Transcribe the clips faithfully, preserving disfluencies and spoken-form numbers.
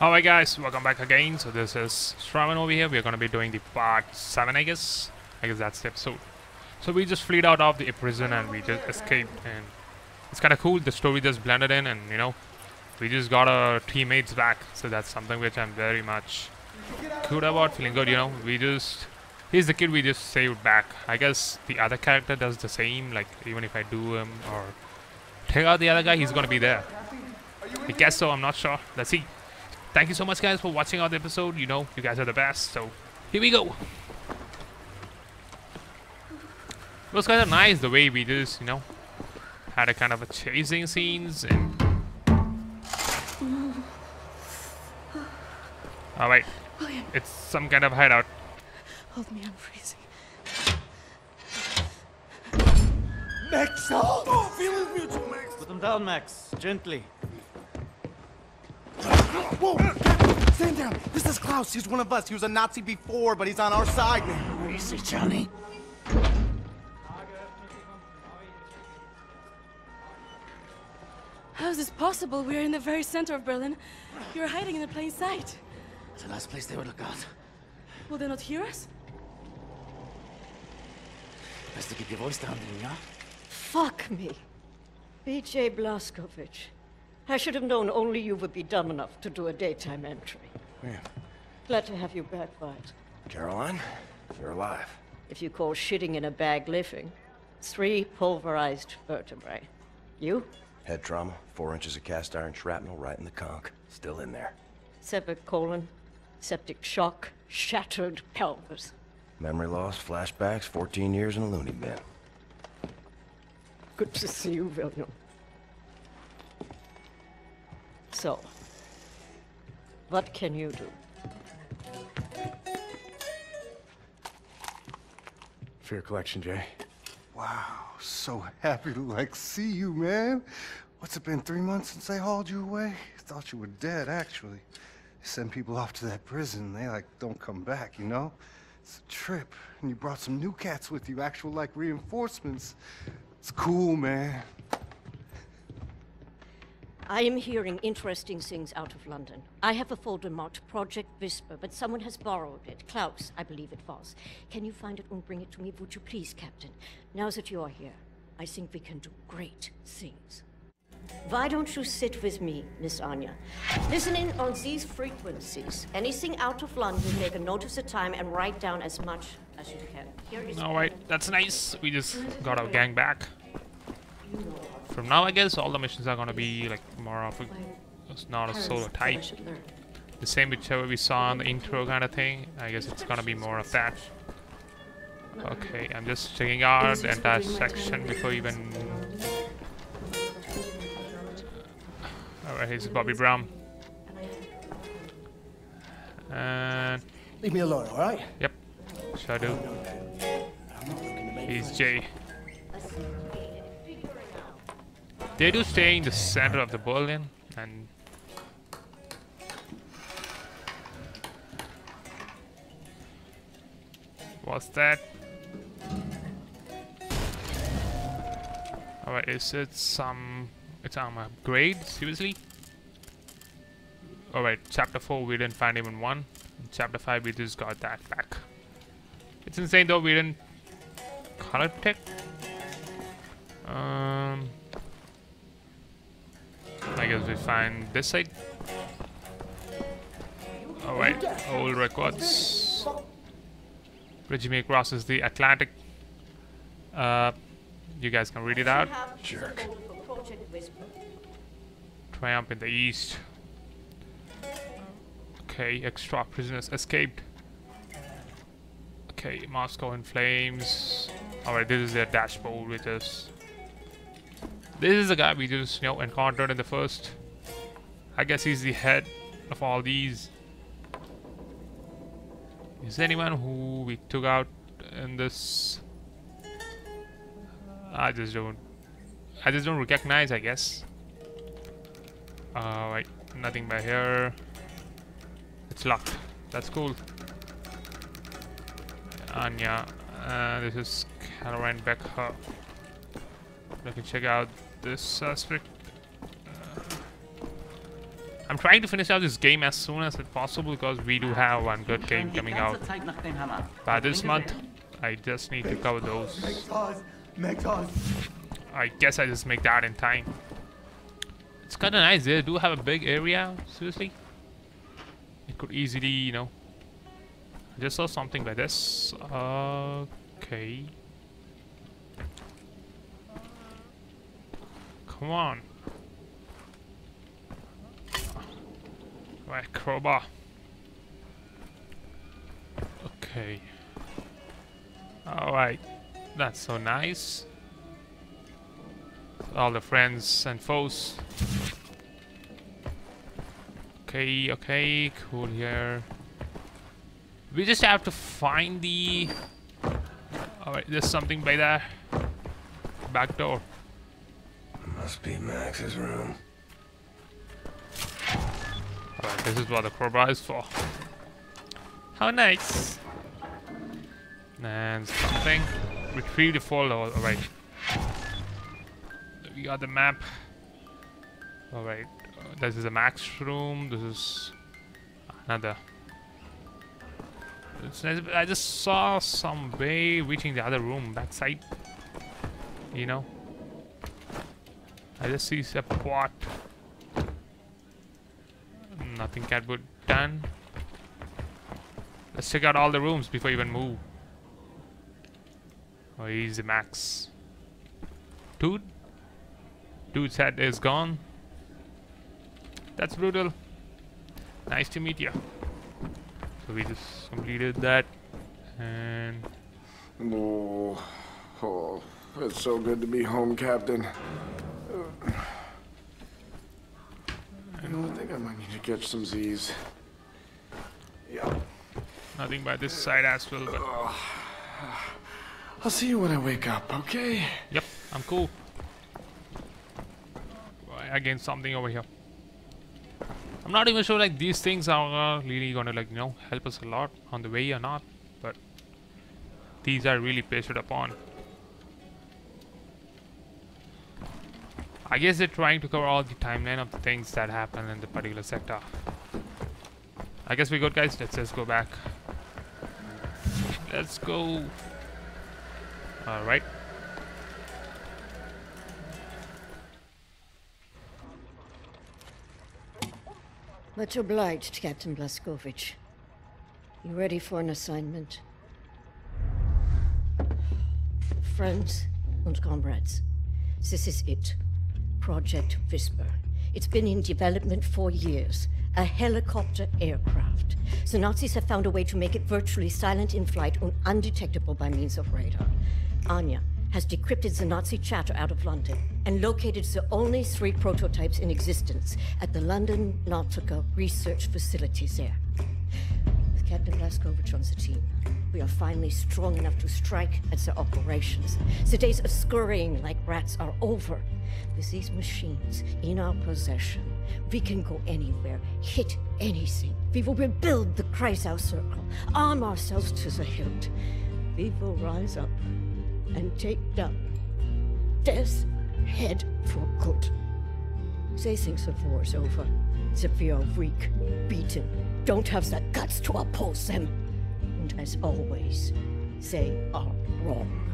Alright guys, welcome back again. So this is Shravan over here. We're gonna be doing the part seven, I guess. I guess that's the episode. So we just fled out of the prison and we just escaped, and it's kinda cool. The story just blended in, and you know, we just got our teammates back. So that's something which I'm very much good about, feeling good, you know. We just... He's the kid we just saved back. I guess the other character does the same, like even if I do him or take out the other guy, he's gonna be there. I guess so, I'm not sure. Let's see. Thank you so much guys for watching out the episode. You know, you guys are the best, so here we go. Those guys are nice, the way we just, you know, had a kind of a chasing scenes and... Alright, it's some kind of hideout. Hold me, I'm freezing. Max, help! Oh, feeling mutual, Max! Put him down, Max. Gently. Whoa! Stand down! This is Klaus. He's one of us. He was a Nazi before, but he's on our side now. Where is he, Johnny? How is this possible? We are in the very center of Berlin. You're hiding in plain sight. It's the last place they would look out. Will they not hear us? Best to keep your voice down, Anya. Fuck me. B J Blazkowicz. I should have known only you would be dumb enough to do a daytime entry. Yeah. Glad to have you back, White. Caroline, you're alive. If you call shitting in a bag living, three pulverized vertebrae. You? Head trauma, four inches of cast iron shrapnel right in the conch. Still in there. Severed colon, septic shock, shattered pelvis. Memory loss, flashbacks, fourteen years in a loony bin. Good to see you, William. So, what can you do? For your collection, Jay. Wow, so happy to like see you, man. What's it been, three months since they hauled you away? Thought you were dead, actually. They send people off to that prison, they like don't come back, you know? It's a trip, and you brought some new cats with you, actual like reinforcements. It's cool, man. I am hearing interesting things out of London. I have a folder marked Project Whisper, but someone has borrowed it. Klaus, I believe it was. Can you find it and bring it to me, would you please, Captain? Now that you're here, I think we can do great things. Why don't you sit with me, Miss Anya? Listen in on these frequencies. Anything out of London, make a note of the time and write down as much as you can. Here is... Alright, that's nice. We just got our gang back. From now, I guess all the missions are gonna be like more of a, it's not a solo type. The same whichever we saw in the intro kind of thing. I guess it's gonna be more of that. Okay, I'm just checking out the entire section before even. Alright, here's Bobby Brown. And leave me alone, alright? Yep. Sure do. He's Jay. They do stay in the center of the Berlin, and what's that? Alright, is it some? It's armor grade? Seriously? Alright, chapter four we didn't find even one. In chapter five we just got that back. It's insane though, we didn't color protect. Um. I guess we find this side. Alright, old records. Regime crosses the Atlantic. Uh, you guys can read it out. Jerk. Triumph in the East. Okay, extra prisoners escaped. Okay, Moscow in flames. Alright, this is their dashboard, which is... This is the guy we just, you know, encountered in the first. I guess he's the head of all these. Is there anyone who we took out in this? I just don't. I just don't recognize, I guess. Alright, nothing by here. It's locked. That's cool. Anya. Uh, this is Caroline Becker. Let me check out this suspect. Uh, I'm trying to finish out this game as soon as possible because we do have one good game coming out by this month. I just need to cover those. I guess I just make that in time. It's kind of nice. They do have a big area. Seriously, it could easily, you know. I just saw something like this. Okay. Come on. Right, crowbar. Okay. Alright. That's so nice. All the friends and foes. Okay, okay. Cool here. We just have to find the... Alright, there's something by there. Back door. Must be Max's room. Alright, this is what the crowbar is for. How nice! And something. Retrieve the folder. Alright. We got the map. Alright. Uh, this is the Max room. This is another. It's nice. I just saw some way reaching the other room, backside. You know? I just see a pot. Nothing can be done. Let's check out all the rooms before you even move. Oh, he's the Max. Dude? Dude's head is gone. That's brutal. Nice to meet you. So we just completed that. And... Oh, oh, it's so good to be home, Captain. You know, I think I might need to catch some Z's. Yeah. Nothing by this side as well, but... I'll see you when I wake up, okay? Yep, I'm cool. Again, something over here. I'm not even sure, like, these things are uh, really gonna, like, you know, help us a lot on the way or not. But these are really pasted upon. I guess they're trying to cover all the timeline of the things that happen in the particular sector. I guess we're good, guys. Let's just go back. Let's go. Alright. Much obliged, Captain Blaskovich. You ready for an assignment? Friends and comrades, this is it. Project Whisper. It's been in development for years. A helicopter aircraft. The Nazis have found a way to make it virtually silent in flight and undetectable by means of radar. Anya has decrypted the Nazi chatter out of London and located the only three prototypes in existence at the London Nautica research facilities there. With Captain Laskovitch on the team, we are finally strong enough to strike at their operations. The days of scurrying like rats are over. With these machines in our possession, we can go anywhere, hit anything. We will rebuild the Kreisau Circle, arm ourselves to the hilt. We will rise up and take down death's head for good. They think the war's over, that we are weak, beaten, don't have the guts to oppose them. As always, they are wrong.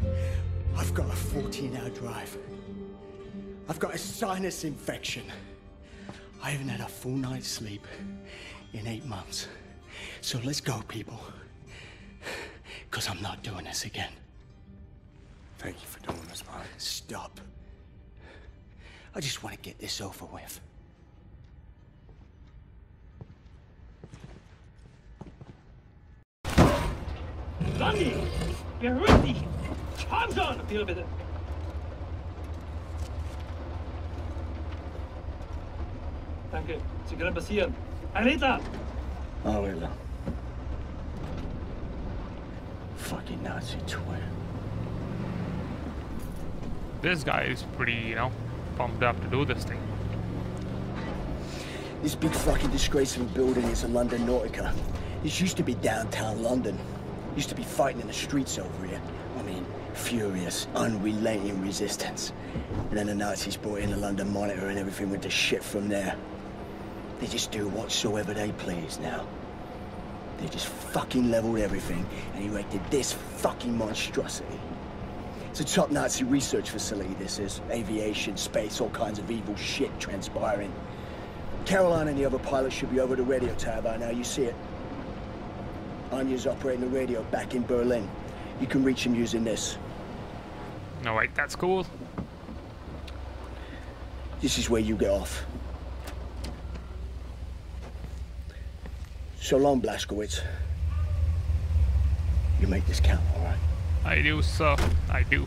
I've got a fourteen hour drive. I've got a sinus infection. I haven't had a full night's sleep in eight months. So let's go, people. Because I'm not doing this again. Thank you for doing this, man. Stop. I just want to get this over with. Sandy! Beruhig dich! Komm schon! Hier bitte! Danke, Sie können passieren. Arita! Arita. Fucking Nazi twin. This guy is pretty, you know, pumped up to do this thing. This big fucking disgraceful building is a London Nautica. This used to be downtown London. Used to be fighting in the streets over here. I mean, furious, unrelenting resistance. And then the Nazis brought in the London Monitor and everything went to shit from there. They just do whatsoever they please now. They just fucking leveled everything and erected this fucking monstrosity. It's a top Nazi research facility, this is. Aviation, space, all kinds of evil shit transpiring. Caroline and the other pilots should be over the radio tower by now, you see it. Anya's operating the radio back in Berlin. You can reach him using this. Alright, that's cool. This is where you get off. So long, Blazkowicz. You make this count, all right? I do, sir. I do.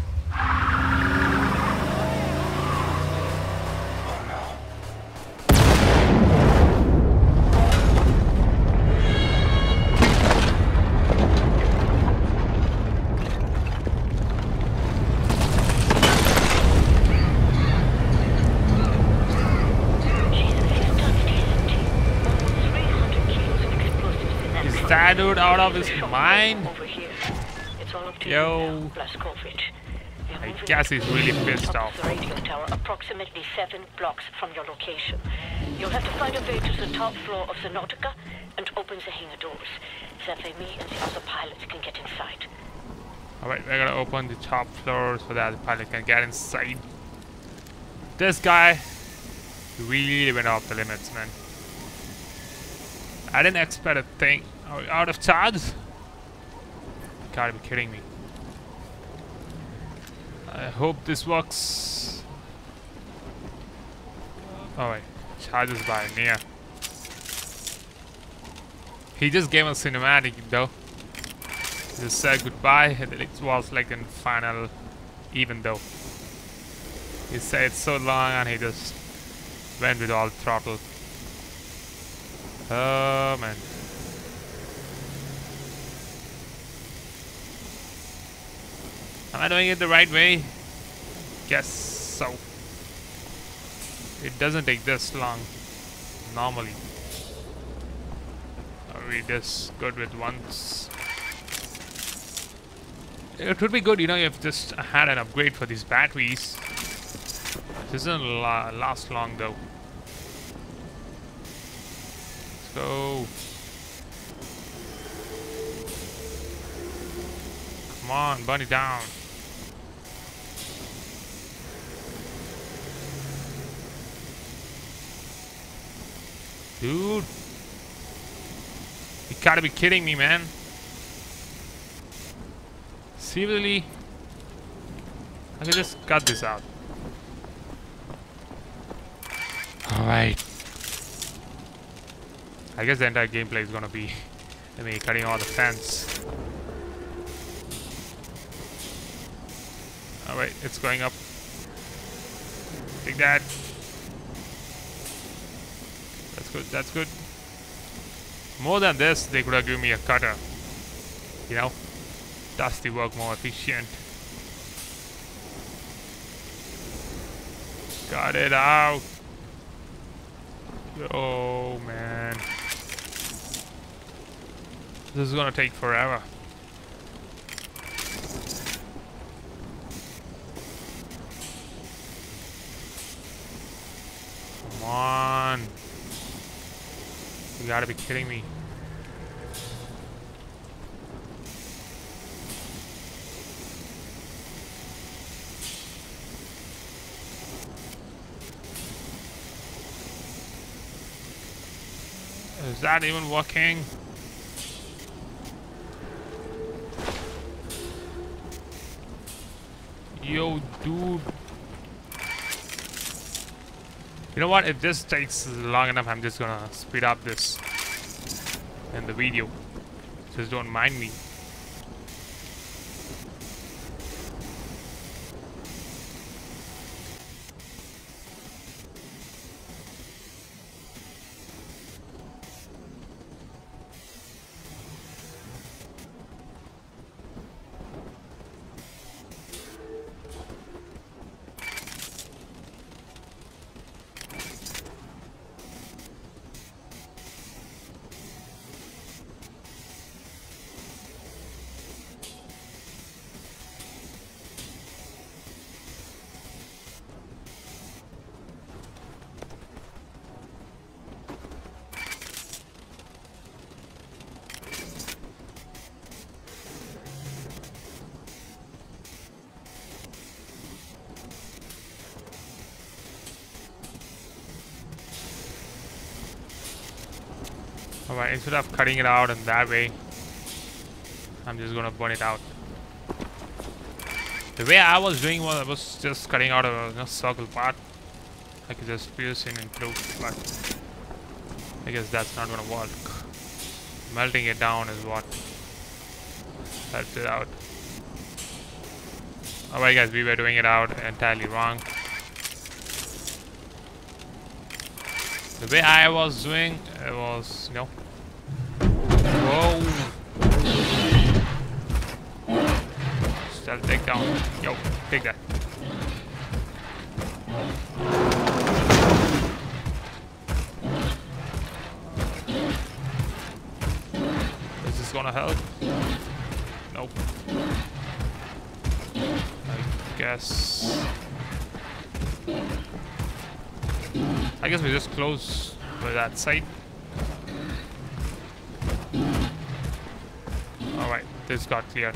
Dude, out of his mind. It's all up to Yo, now, I guess he's really pissed off. The radio tower, approximately seven blocks from your location. You'll have to find a way to the top floor of the Nautica and open the hangar doors. That way, me and the other pilots can get inside. All right, we're gonna open the top floor so that the pilot can get inside. This guy really went off the limits, man. I didn't expect a thing. Are we out of charges? You gotta be kidding me. I hope this works. Oh wait, charges by Nia. He just gave us cinematic though. Just said goodbye and it was like in final even though. He said so long and he just went with all throttle. Oh man. Am I doing it the right way? Guess so. It doesn't take this long normally. Are we just good with once? It would be good, you know, if just had an upgrade for these batteries. This doesn't la last long though. Let's go. Come on, burn it down. Dude, you gotta be kidding me, man. Seriously? I can just cut this out. Alright. I guess the entire gameplay is gonna be I mean, cutting all the fence. Alright, it's going up. Take that. That's good, that's good. More than this, they could have given me a cutter. You know? That's the work more efficient. Cut it out. Oh, man. This is gonna take forever. Come on. You gotta be kidding me. Is that even working? Yo, dude. You know what, if this takes long enough, I'm just gonna speed up this in the video. Just don't mind me. Alright, instead of cutting it out and that way, I'm just gonna burn it out. The way I was doing was I was just cutting out a you know, circle part. I could just pierce in and through, but I guess that's not gonna work. Melting it down is what helps it out. Alright guys, we were doing it out entirely wrong. The way I was doing, it was, you know... Whoa! Stealth takedown. Yo, take that. Is this gonna help? Nope. I guess... I guess we just close by that side. Alright, this got cleared.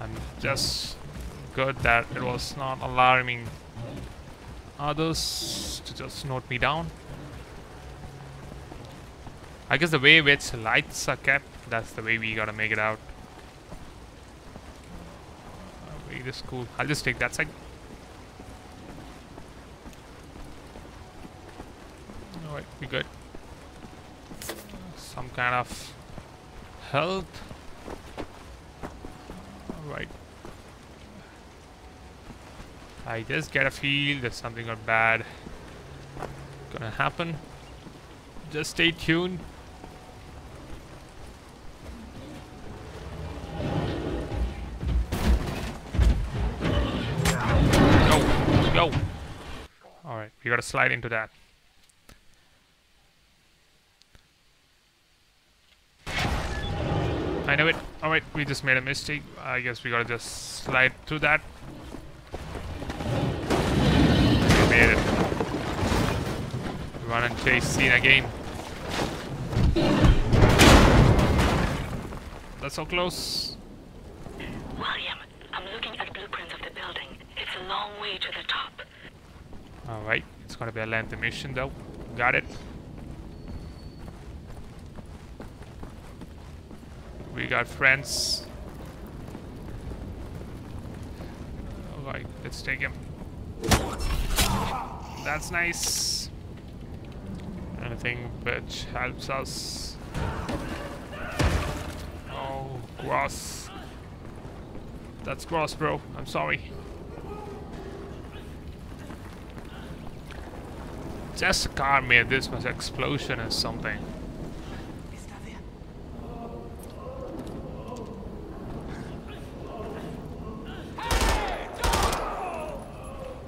I'm just good that it was not alarming others to just note me down. I guess the way which lights are kept, that's the way we gotta make it out. This is cool. I'll just take that side. Alright, we good. Some kind of health. Alright. I just get a feel that something or bad gonna happen. Just stay tuned. We gotta slide into that. I know it. Alright, we just made a mistake. I guess we gotta just slide through that. We made it. Run and chase scene again. That's so close. William, I'm looking at blueprints of the building. It's a long way to the top. Alright, it's gonna be a lengthy mission though. Got it. We got friends. Alright, let's take him. That's nice. Anything which helps us. Oh, gross. That's gross, bro. I'm sorry. Just a car made this much explosion or something.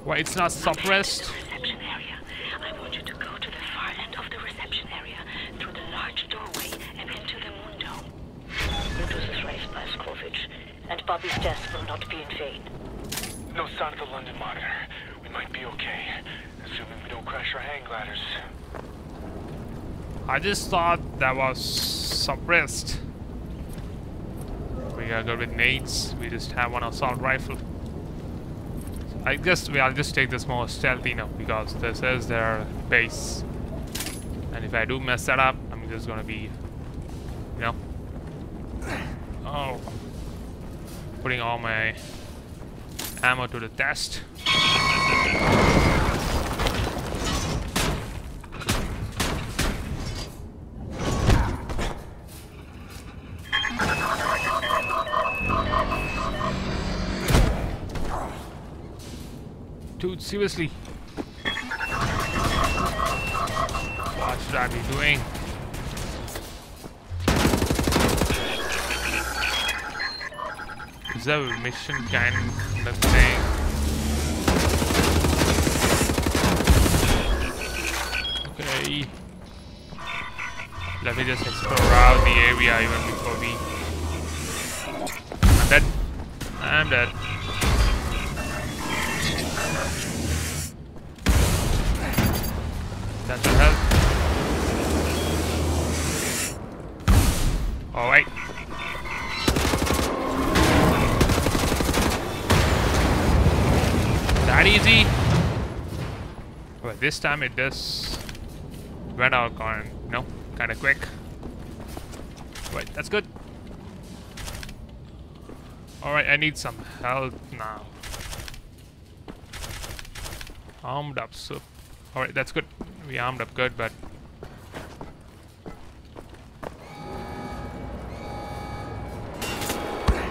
Why it's not suppressed? I just thought that was suppressed. We gotta go with nades. We just have one assault rifle. I guess we, I'll just take this more stealthy now because this is their base. And if I do mess that up, I'm just gonna be, you know, oh, putting all my ammo to the test. Dude, seriously. What should I be doing? Is there a mission kind of thing? Okay. Let me just explore out the area even before we... I'm dead. I'm dead. That should help. Alright. That easy. But this time it does run out on, you know, kind of quick. Right, that's good. Alright, I need some help now. Armed up, so... Alright, that's good. We armed up good, but...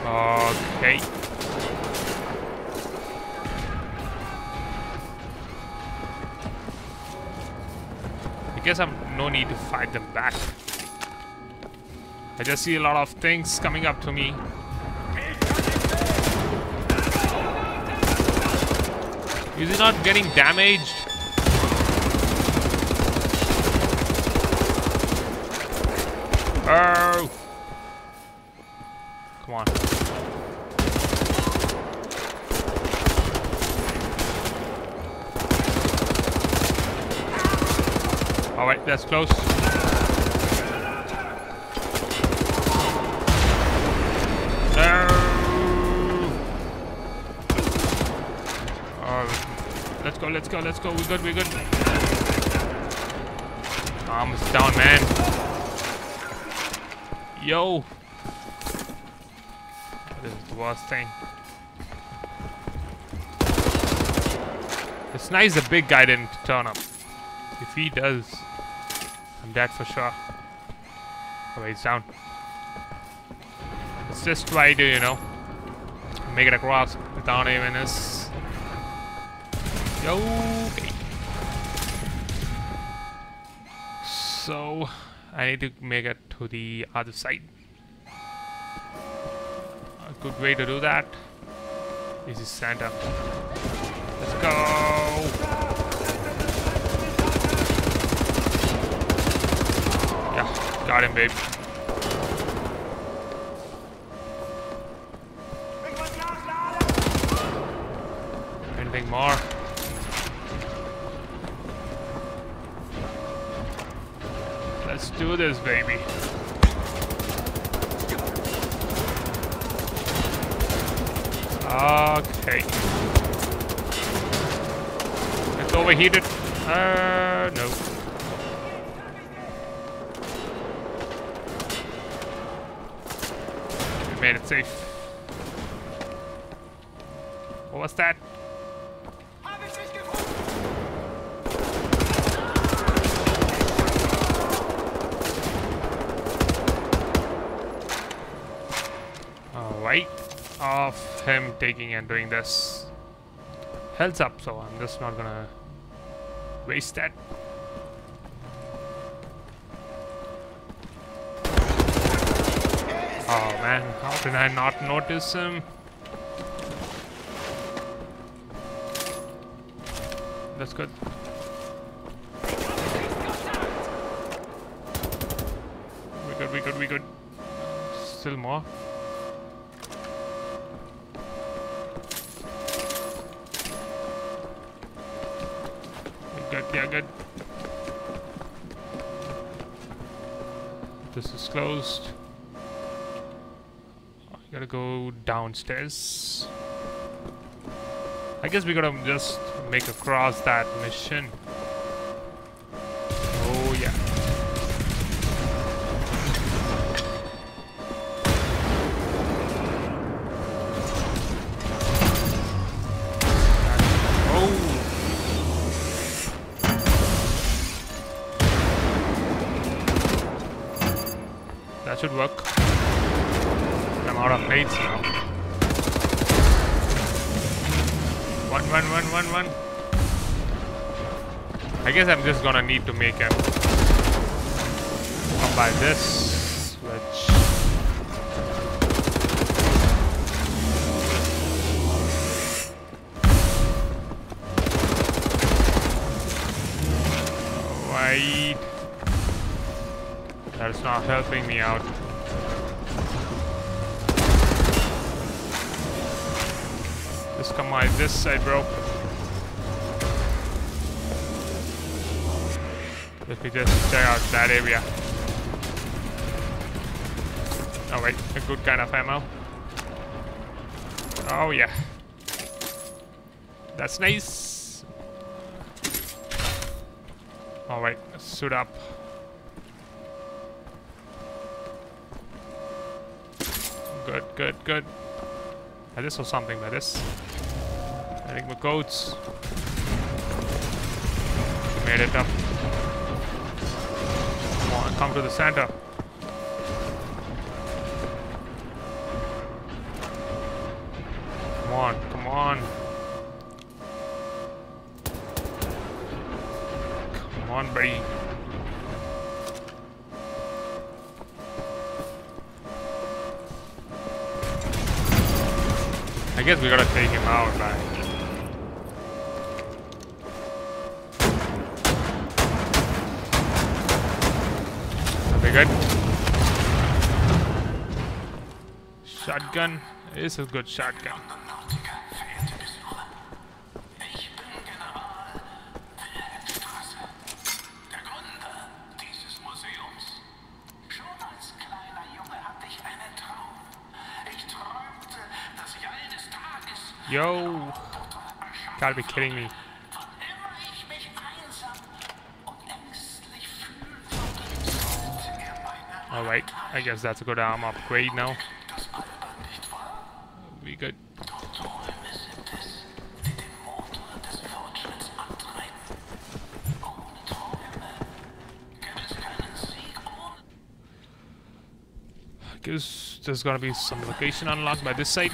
Okay. I guess I've no need to fight them back. I just see a lot of things coming up to me. Is he not getting damaged? Oh! Come on. Alright, that's close. Let's go, let's go, let's go. We're good, we're good. Arms down, man. Yo. This is the worst thing. It's nice the big guy didn't turn up. If he does, I'm dead for sure. Alright, he's down. Let's just try to, you know, make it across without even us. Okay. So I need to make it to the other side. A good way to do that is the center. Let's go. Yeah, got him, babe. Anything more? Let's do this, baby. Okay. It's overheated. Uh, no. We made it safe. What was that? Of him taking and doing this. Health's up, so I'm just not gonna waste that. Oh man, how did I not notice him? That's good. We good, we good, we good. Still more. Good, yeah, good. This is closed. I gotta go downstairs. I guess we gotta just make across that mission. Oh, yeah. Should work. I'm out of plates now. One, one, one, one, one. I guess I'm just gonna need to make him come by this, which. Alright. That's not helping me out. Just come by this side, bro. Let me just check out that area. Oh wait, a good kind of ammo. Oh yeah. That's nice. Oh wait, suit up. Good, good, good. I just saw something by this. I think my coats. We made it up. Come on, come to the center. Come on, come on. Come on, buddy. I guess we gotta take him out, right? That'd be good. Shotgun. This is a good shotgun. Yo! Gotta be kidding me. Alright, I guess that's a good arm upgrade now. We good. I guess there's gonna be some location unlocked by this side.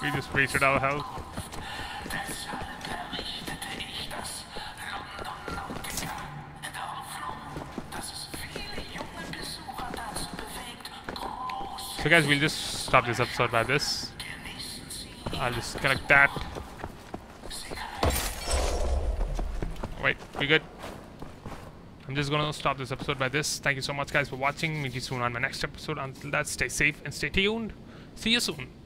We just wasted our health. So guys, we'll just stop this episode by this. I'll just connect that. Wait, we good? I'm just gonna stop this episode by this. Thank you so much guys for watching. Meet you soon on my next episode. Until that, stay safe and stay tuned. See you soon.